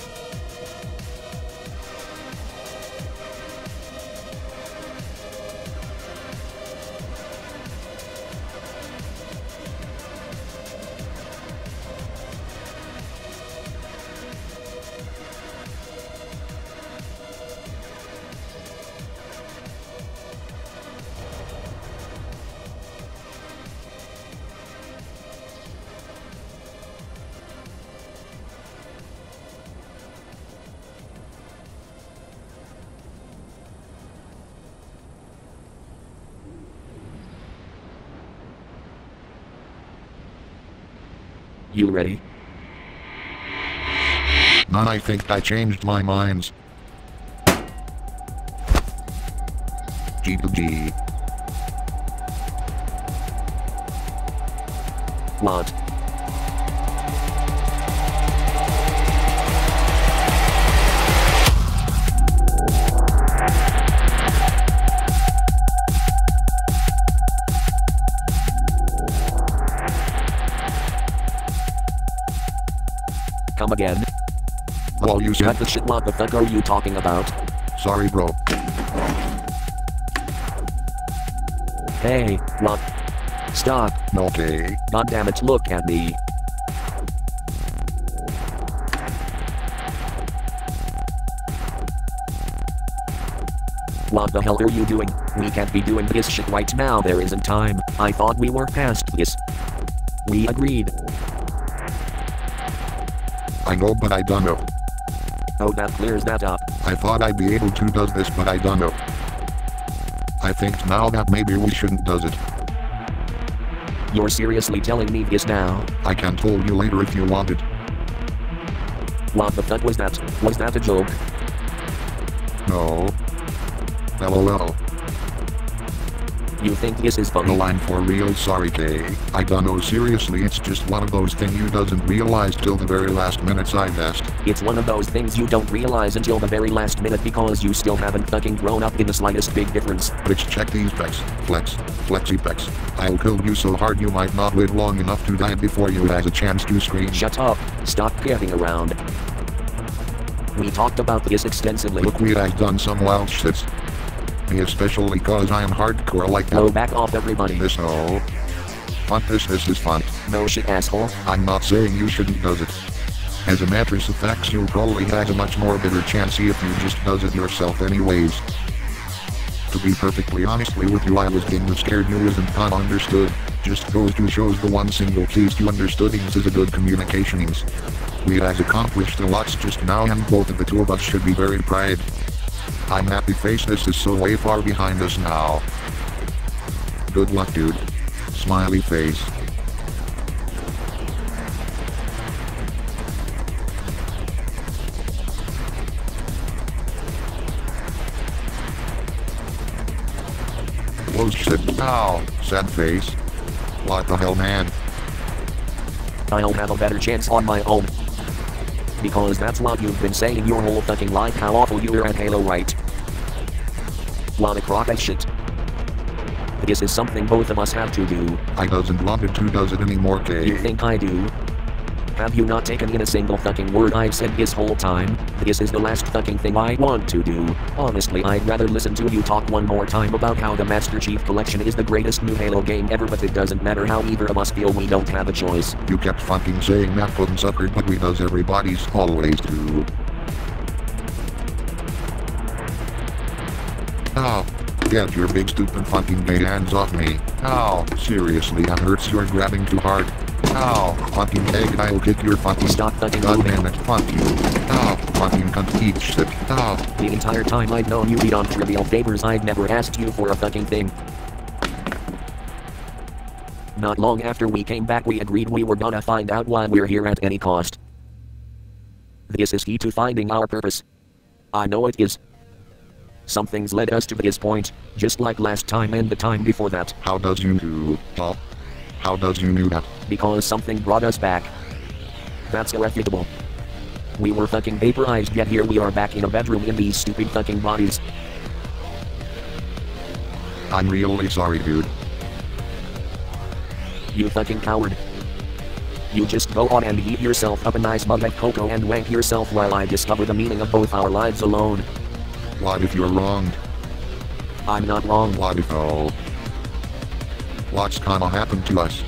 You ready? None, I think I changed my minds. G2G. What? Again. Well, you said the shit. What the fuck are you talking about? Sorry, bro. Hey, what? Stop. Okay. God damn it! Look at me. What the hell are you doing? We can't be doing this shit right now. There isn't time. I thought we were past this. We agreed. I know, but I don't know. Oh, that clears that up. I thought I'd be able to do this, but I don't know. I think now that maybe we shouldn't do it. You're seriously telling me this now? I can tell you later if you want it. What the fuck was that? Was that a joke? No. LOL. You think this is funny? No, I'm for real sorry, Kay. I don't know, seriously, it's just one of those things you doesn't realize till the very last minute, I guess. It's one of those things you don't realize until the very last minute because you still haven't fucking grown up in the slightest big difference. Bitch, check these pecs. Flex. Flexy pecs. I'll kill you so hard you might not live long enough to die before you has a chance to scream. Shut up. Stop gaffing around. We talked about this extensively. Look, we have done some wild shits. Me especially cause I am hardcore like that. Oh, back off everybody. This oh. Fuck this is fun. No shit, asshole. I'm not saying you shouldn't do it. As a matter of facts, you'll probably have a much more better chance if you just does it yourself anyways. To be perfectly honestly with you, I was kinda scared you wasn't kinda understood. Just goes to shows the one single piece you understoodings is a good communicationings. We has accomplished a lot just now and both of the two of us should be very proud. I'm happy face, this is so way far behind us now. Good luck, dude. Smiley face. Whoa, shit, ow, sad face. What the hell, man? I'll have a better chance on my own. Because that's what you've been saying your whole fucking life, how awful you were at Halo, right? What a crock of shit. This is something both of us have to do. I doesn't want it to does it anymore, Kay. You think I do? Have you not taken in a single fucking word I've said this whole time? This is the last fucking thing I want to do. Honestly, I'd rather listen to you talk one more time about how the Master Chief Collection is the greatest new Halo game ever, but it doesn't matter how either of us feel, we don't have a choice. You kept fucking saying that, couldn't sucker, but we does, everybody's always do. Ow. Get your big stupid fucking gay hands off me. Ow. Seriously, that hurts, you're grabbing too hard. Ow. Fucking egg, I'll kick your fucking... Stop fucking moving. God damn it, fuck you. Ow. Fucking cunt, eat shit. Ow. The entire time I've known you beyond trivial favors, I've never asked you for a fucking thing. Not long after we came back, we agreed we were gonna find out why we're here at any cost. This is key to finding our purpose. I know it is. Something's led us to this point, just like last time and the time before that. How does you do, huh? How does you do that? Because something brought us back. That's irrefutable. We were fucking vaporized, yet here we are back in a bedroom in these stupid fucking bodies. I'm really sorry, dude. You fucking coward. You just go on and heat yourself up a nice mug of cocoa and wank yourself while I discover the meaning of both our lives alone. What if you're wrong? I'm not wrong. What if all? What's gonna happen to us?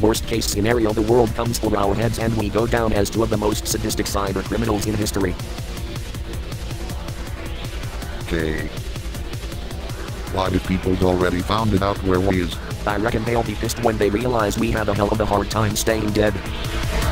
Worst case scenario, the world comes for our heads and we go down as two of the most sadistic cyber criminals in history. Okay. What if people's already found it out where we is? I reckon they'll be pissed when they realize we had a hell of a hard time staying dead.